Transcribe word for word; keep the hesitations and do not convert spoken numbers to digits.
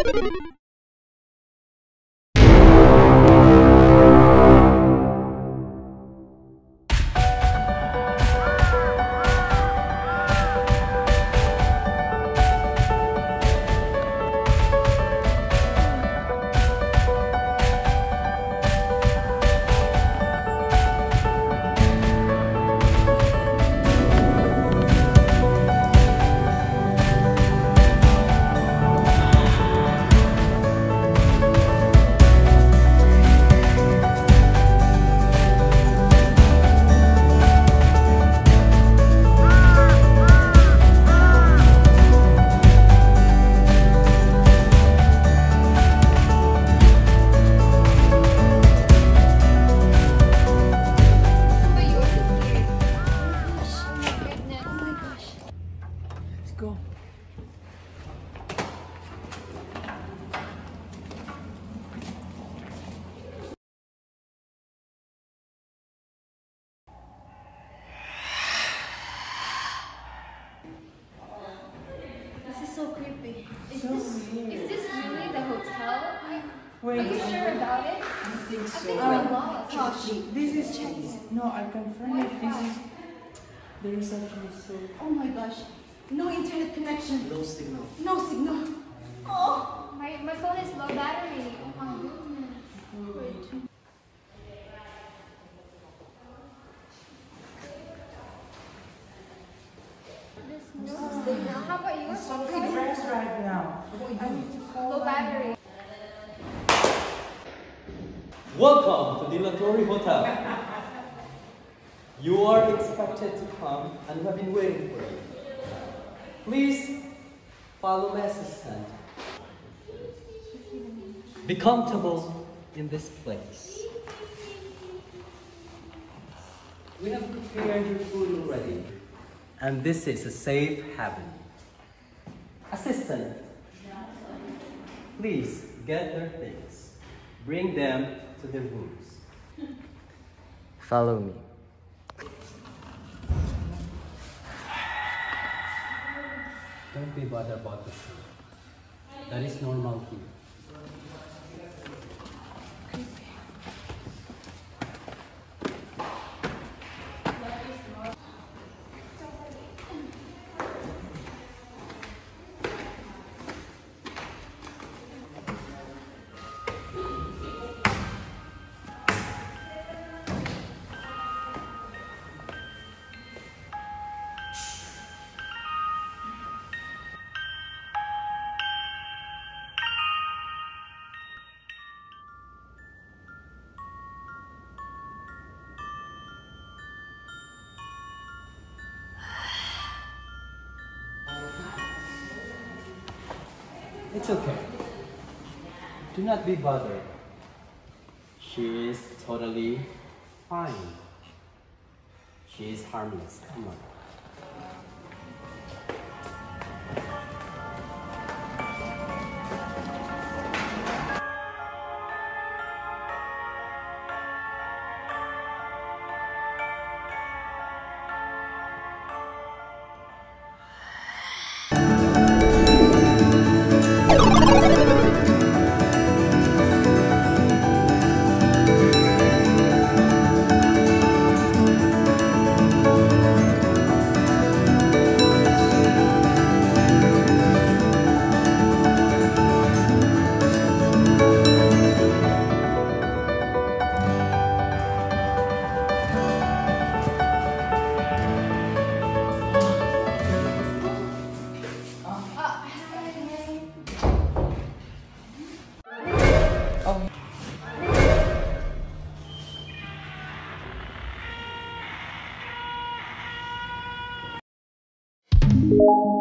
Is, so this, is this really the hotel? Wait, Are you sure I'm, about it? I think so. I think um, we're lost. Oh, this is Chinese. No, I confirm it. This is the reception is so. Oh my gosh. No internet connection. No signal. No signal. Oh, my, my phone is low battery. Oh my goodness. Wait. No. How about you? Something fresh right now. I need to call low battery. Welcome to Dilatory Hotel. You are expected to come and we have been waiting for you. Please follow my assistant. Be comfortable in this place. We have prepared your food already. And this is a safe haven. Assistant, please get their things. Bring them to their rooms. Follow me. Don't be bothered about the food. That is normal here. It's okay. Do not be bothered. She is totally fine. She is harmless. Come on. Thank you.